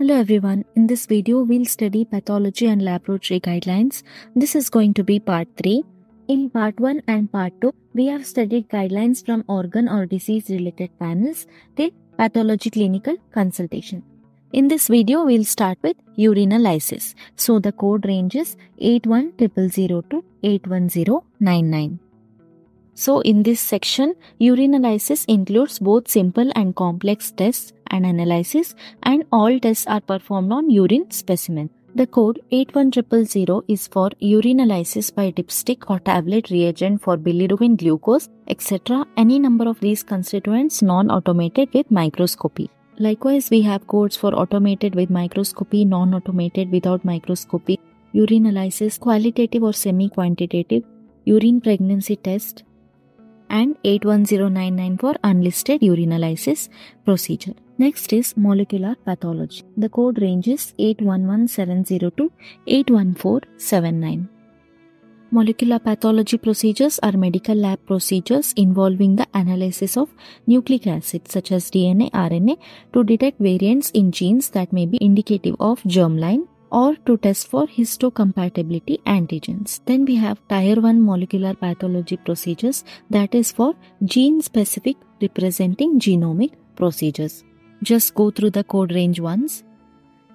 Hello everyone, in this video we'll study pathology and laboratory guidelines. This is going to be part 3. In part 1 and part 2, we have studied guidelines from organ or disease related panels till pathology clinical consultation. In this video we'll start with urinalysis. So the code range is 81000 to 81099. So in this section, urinalysis includes both simple and complex tests and analysis, and all tests are performed on urine specimen. The code 81000 is for urinalysis by dipstick or tablet reagent for bilirubin, glucose, etc. Any number of these constituents non-automated with microscopy. Likewise, we have codes for automated with microscopy, non-automated without microscopy, urinalysis, qualitative or semi-quantitative, urine pregnancy test, and 81099 for unlisted urinalysis procedure. Next is molecular pathology. The code range is 81170 to 81479. Molecular pathology procedures are medical lab procedures involving the analysis of nucleic acids such as DNA, RNA to detect variants in genes that may be indicative of germline, or to test for histocompatibility antigens. Then we have tier 1 molecular pathology procedures, that is for gene-specific representing genomic procedures. Just go through the code range once.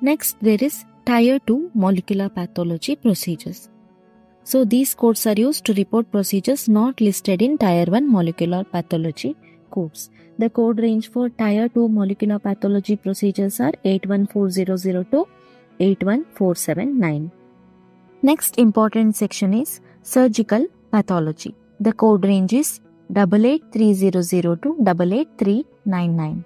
Next, there is tier 2 molecular pathology procedures. So these codes are used to report procedures not listed in tier 1 molecular pathology codes. The code range for tier 2 molecular pathology procedures are 81400 to 81479. Next important section is surgical pathology. The code range is 88300 to 88399.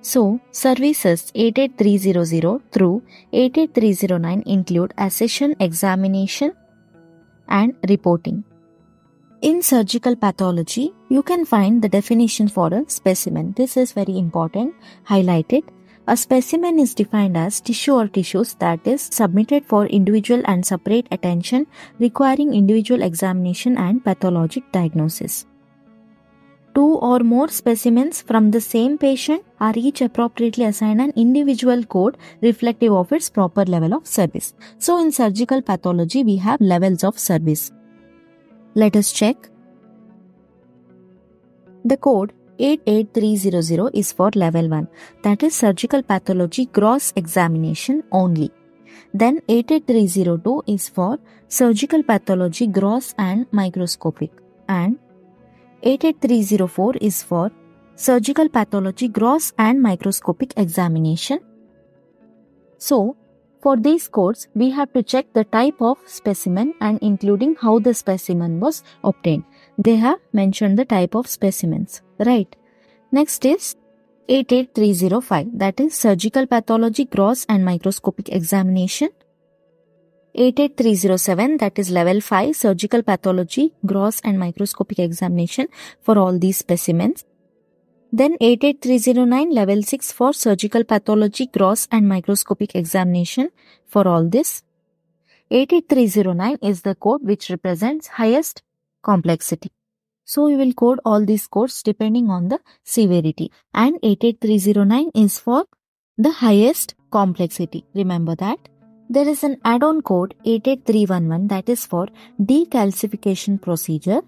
So, services 88300 through 88309 include accession, examination, and reporting. In surgical pathology, you can find the definition for a specimen. This is very important, highlighted. A specimen is defined as tissue or tissues that is submitted for individual and separate attention, requiring individual examination and pathologic diagnosis. Two or more specimens from the same patient are each appropriately assigned an individual code reflective of its proper level of service. So in surgical pathology, we have levels of service. Let us check. The code 88300 is for level 1, that is surgical pathology gross examination only. Then 88302 is for surgical pathology gross and microscopic, and 88304 is for surgical pathology gross and microscopic examination. So for these codes, we have to check the type of specimen and including how the specimen was obtained. They have mentioned the type of specimens, right? Next is 88305, that is surgical pathology gross and microscopic examination. 88307, that is level 5 surgical pathology gross and microscopic examination for all these specimens. Then 88309 level 6 for surgical pathology gross and microscopic examination for all this. 88309 is the code which represents highest complexity. So we will code all these codes depending on the severity, and 88309 is for the highest complexity. Remember that. There is an add-on code 88311, that is for decalcification procedure,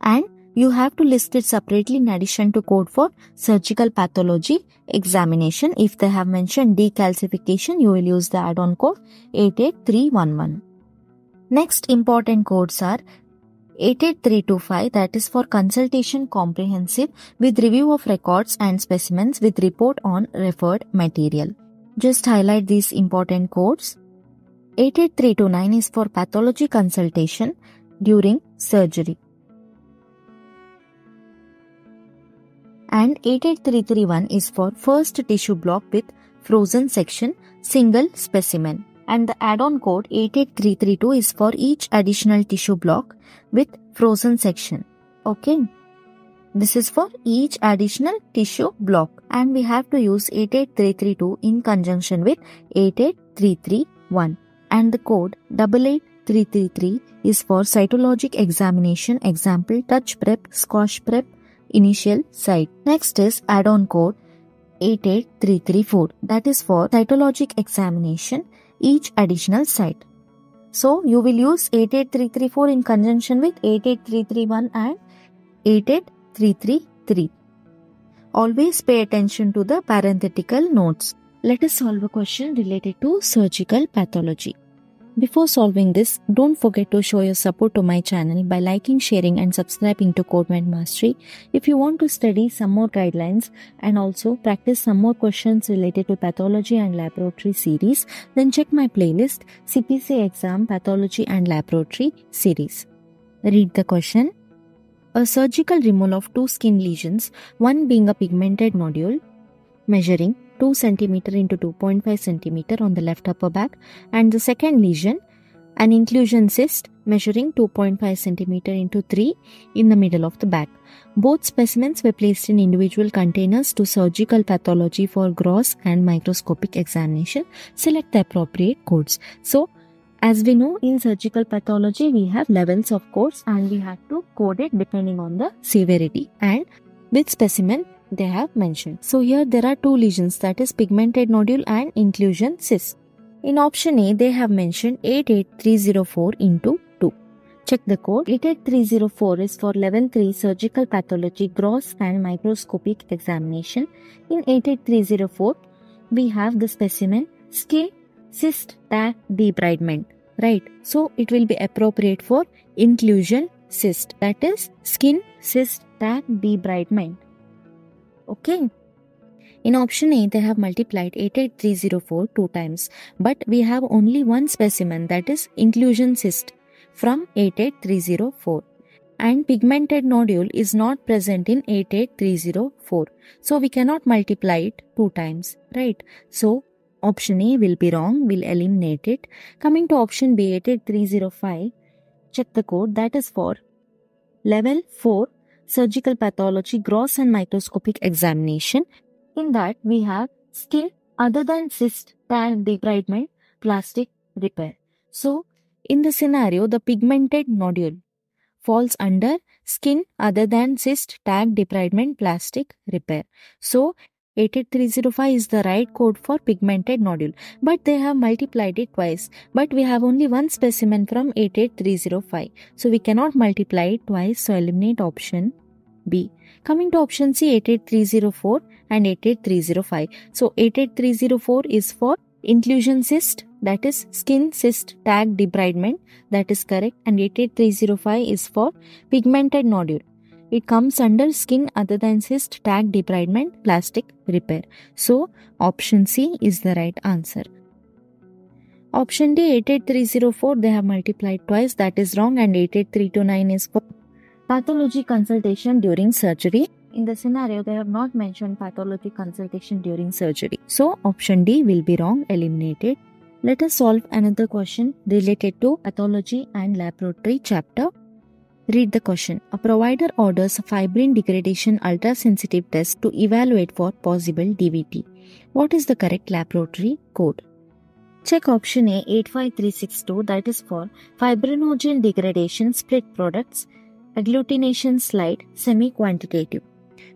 and you have to list it separately in addition to code for surgical pathology examination. If they have mentioned decalcification, you will use the add-on code 88311. Next important codes are 88325, that is for consultation comprehensive with review of records and specimens with report on referred material. Just highlight these important codes. 88329 is for pathology consultation during surgery. And 88331 is for first tissue block with frozen section, single specimen. And the add-on code 88332 is for each additional tissue block with frozen section. Okay. This is for each additional tissue block, and we have to use 88332 in conjunction with 88331. And the code 88333 is for cytologic examination, example touch prep, squash prep, initial site. Next is add-on code 88334, that is for cytologic examination, each additional site. So you will use 88334 in conjunction with 88331 and 88333. Always pay attention to the parenthetical notes. Let us solve a question related to surgical pathology. Before solving this, don't forget to show your support to my channel by liking, sharing and subscribing to CodeMed Mastery. If you want to study some more guidelines and also practice some more questions related to pathology and laboratory series, then check my playlist CPC exam pathology and laboratory series. Read the question. A surgical removal of two skin lesions, one being a pigmented nodule, measuring 2 cm into 2.5 cm on the left upper back, and the second lesion, an inclusion cyst measuring 2.5 cm into 3 in the middle of the back. Both specimens were placed in individual containers to surgical pathology for gross and microscopic examination. Select the appropriate codes. So, as we know, in surgical pathology, we have levels of codes and we have to code it depending on the severity and which specimen they have mentioned. So here there are two lesions, that is pigmented nodule and inclusion cyst. In option A, they have mentioned 88304 into 2. Check the code. 88304 is for level 3 surgical pathology gross and microscopic examination. In 88304, we have the specimen skin cyst debridement, right? So it will be appropriate for inclusion cyst, that is skin cyst debridement. Okay. In option A, they have multiplied 88304 2 times, but we have only one specimen, that is inclusion cyst from 88304, and pigmented nodule is not present in 88304. So we cannot multiply it 2 times, right? So option A will be wrong, we'll eliminate it. Coming to option B, 88305, check the code, that is for level 4 surgical pathology gross and microscopic examination. In that we have skin other than cyst debridement plastic repair. So in the scenario, the pigmented nodule falls under skin other than cyst debridement plastic repair. So 88305 is the right code for pigmented nodule, but they have multiplied it twice, but we have only one specimen from 88305, so we cannot multiply it twice, so eliminate option B. Coming to option C, 88304 and 88305. So 88304 is for inclusion cyst, that is skin cyst debridement, that is correct, and 88305 is for pigmented nodule. It comes under skin other than cyst debridement plastic repair. So option C is the right answer. Option D, 88304, they have multiplied twice, that is wrong, and 88329 is for pathology consultation during surgery. In the scenario, they have not mentioned pathology consultation during surgery. So option D will be wrong, eliminated. Let us solve another question related to pathology and laboratory chapter. Read the question. A provider orders a fibrin degradation ultrasensitive test to evaluate for possible DVT. What is the correct laboratory code? Check option A, 85362, that is for fibrinogen degradation split products, agglutination slide, semi-quantitative.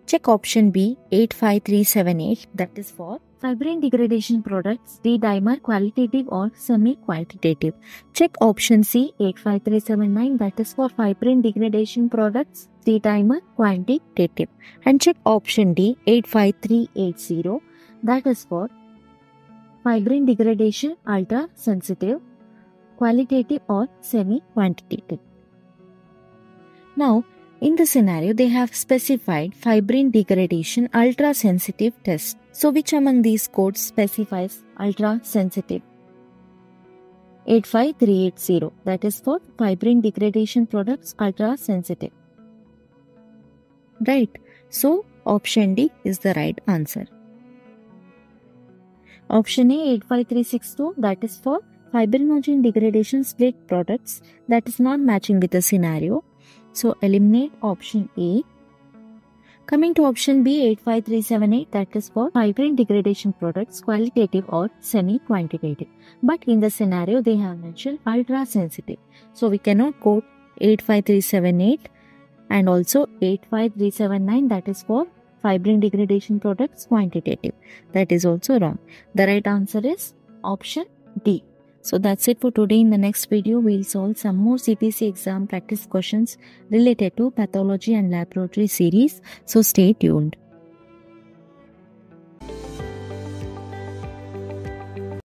Check option B, 85378, that is for fibrin degradation products, D-dimer, qualitative or semi-qualitative. Check option C, 85379, that is for fibrin degradation products, D-dimer, quantitative. And check option D, 85380, that is for fibrin degradation, ultra-sensitive, qualitative or semi-quantitative. Now, in the scenario, they have specified fibrin degradation ultra-sensitive test. So which among these codes specifies ultra-sensitive? 85380, that is for fibrin degradation products ultra-sensitive. Right, so option D is the right answer. Option A, 85362, that is for fibrinogen degradation split products, that is not matching with the scenario. So eliminate option A. Coming to option B, 85378, that is for fibrin degradation products, qualitative or semi-quantitative. But in the scenario, they have mentioned ultra-sensitive. So we cannot code 85378 and also 85379, that is for fibrin degradation products quantitative. That is also wrong. The right answer is option D. So that's it for today. In the next video, we'll solve some more CPC exam practice questions related to pathology and laboratory series. So stay tuned.